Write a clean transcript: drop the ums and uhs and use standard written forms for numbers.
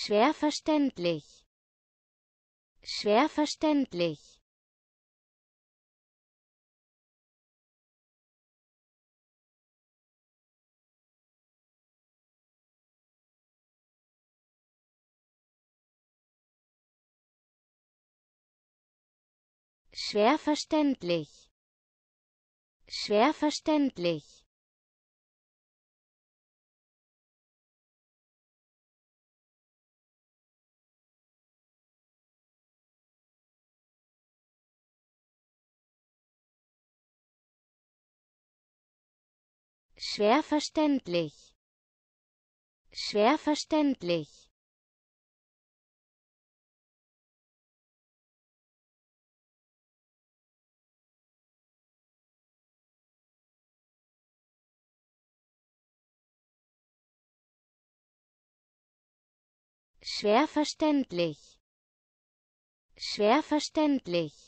Schwer verständlich. Schwer verständlich. Schwer verständlich. Schwer verständlich. Schwer verständlich. Schwer verständlich. Schwer verständlich. Schwer verständlich.